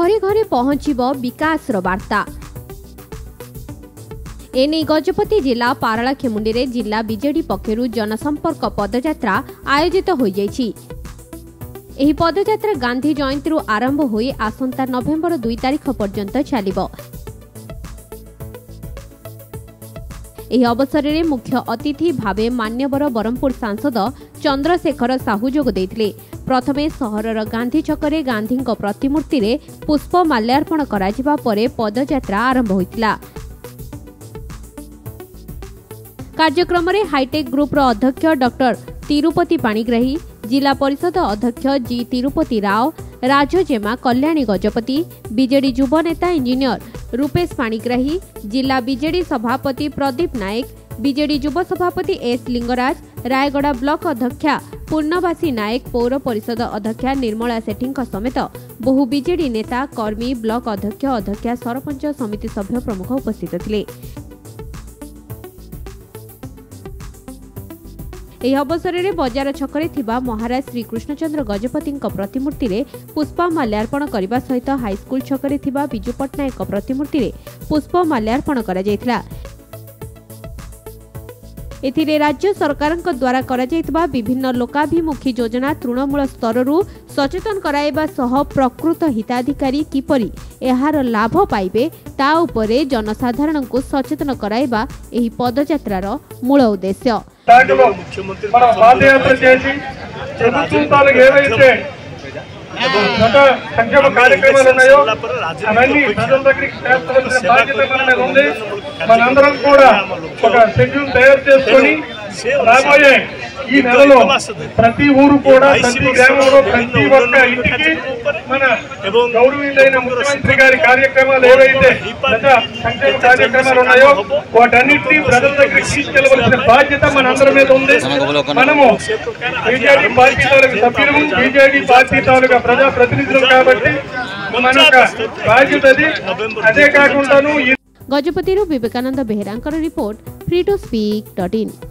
घरे घरे पहुंचीब विकास बार्ता। एने गजपति जिला पारलाखेमुंडी रे जिला बीजेडी पक्षरु जनसंपर्क पदयात्रा आयोजित हो जायछि। एही पदयात्रा गांधी जयंती आरंभ होई आसंता नवेम्बर 2 तारिख पर्यंत चलिबो। एही अवसर रे मुख्य अतिथि भावे मान्यवर ब्रह्मपुर सांसद चंद्रशेखर साहू जोग देथिले। प्रथमे शहरर गांधी छकरे गांधीको प्रतिमूर्ति रे पुष्प माल्यार्पण कराजिबा परे पदयात्रा आरंभ होइतिला। कार्यक्रम में हाईटेक ग्रुप अध्यक्ष डॉक्टर तिरुपति पाणिग्राही, जिला परिषद अध्यक्ष जी तिरुपति राव, राजजेमा कल्याणी गजपति, बीजेडी युव नेता इंजीनियर रूपेश पाणिग्राही, जिला बीजेडी सभापति प्रदीप नायक, बीजेडी युव सभापति एस लिंगराज, रायगढ़ ब्लॉक अध्यक्षा पूर्णवासी नायक, पौर परिषद अध्यक्षा निर्मला सेठी समेत बहु बीजेडी नेता, कर्मी, ब्लॉक अध्यक्ष, सरपंच, समिति सभ्य प्रमुख उपस्थित थे। यह अवसर में बजार छकरे थिबा महाराज श्रीकृष्ण चंद्र गजपति प्रतिमूर्ति रे पुष्पमाल्यार्पण करने सहित हाईस्कूल छकरे थिबा विजु पटनायक प्रतिमूर्ति रे पुष्पमाल्यार्पण करा जायतिला। एथिरे राज्य सरकार द्वारा करा विभिन्न लोकाभिमुखी योजना तृणमूल स्तर सचेतन कराइबा सह प्रकृत हिताधिकारी किपरि एहार लाभ पाइबे ता उपरे जनसाधारण को सचेतन कराइबा एही पदयात्रार मूल उद्देश्य। मुख्यमंत्री ప్రతి ఊరు కూడా ప్రతి గ్రామంలో ప్రతి ఒక్క ఇంటికి మన గౌరవనీయులైన ముఖ్యమంత్రి గారి కార్యక్రమాలు ఏవైతే సంక్షేమ కార్యక్రమాలు ఉన్నాయో వాటన్నిటిని ప్రజల దగ్గరికి తీసుకెళ్లవలసిన బాధ్యత మనందరి మీద ఉంది। మనము బీజేడీ పార్టీ తాలూకు సభ్యులు, బీజేడీ పార్టీ తాలూకు ప్రజా ప్రతినిధులు కాబట్టి మన బాధ్యత అది। అదే కాకుండాను गजपति विवेकानंद बेहरा रिपोर्ट free2speak.in।